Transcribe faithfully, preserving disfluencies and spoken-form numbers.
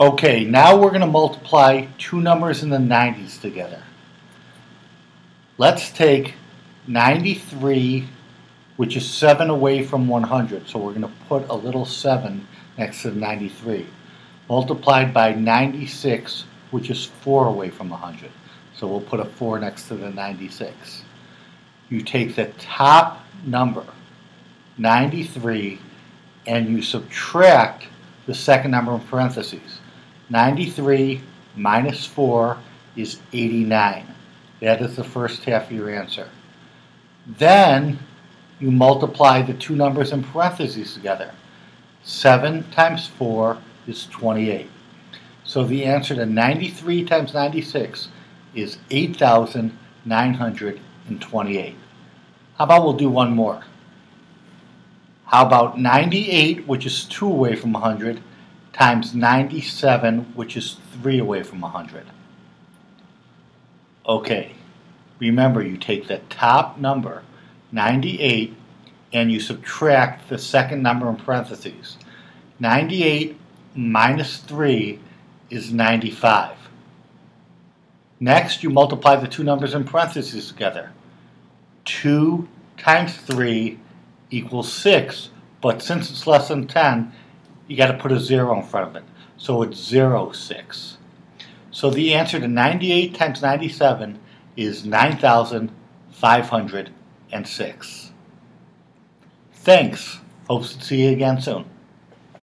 Okay, now we're going to multiply two numbers in the nineties together. Let's take ninety-three, which is seven away from one hundred, so we're going to put a little seven next to ninety-three, multiplied by ninety-six, which is four away from one hundred, so we'll put a four next to the ninety-six. You take the top number, ninety-three, and you subtract the second number in parentheses. ninety-three minus four is eighty-nine. That is the first half of your answer. Then you multiply the two numbers in parentheses together. seven times four is twenty-eight. So the answer to ninety-three times ninety-six is eight thousand nine hundred twenty-eight. How about we'll do one more? How about ninety-eight, which is two away from one hundred, times ninety-seven, which is three away from one hundred? Okay, remember you take the top number, ninety-eight, and you subtract the second number in parentheses. ninety-eight minus three is ninety-five. Next, you multiply the two numbers in parentheses together. two times three equals six, but since it's less than ten, you got to put a zero in front of it. So it's zero six. So the answer to ninety-eight times ninety-seven is nine thousand five hundred six. Thanks. Hope to see you again soon.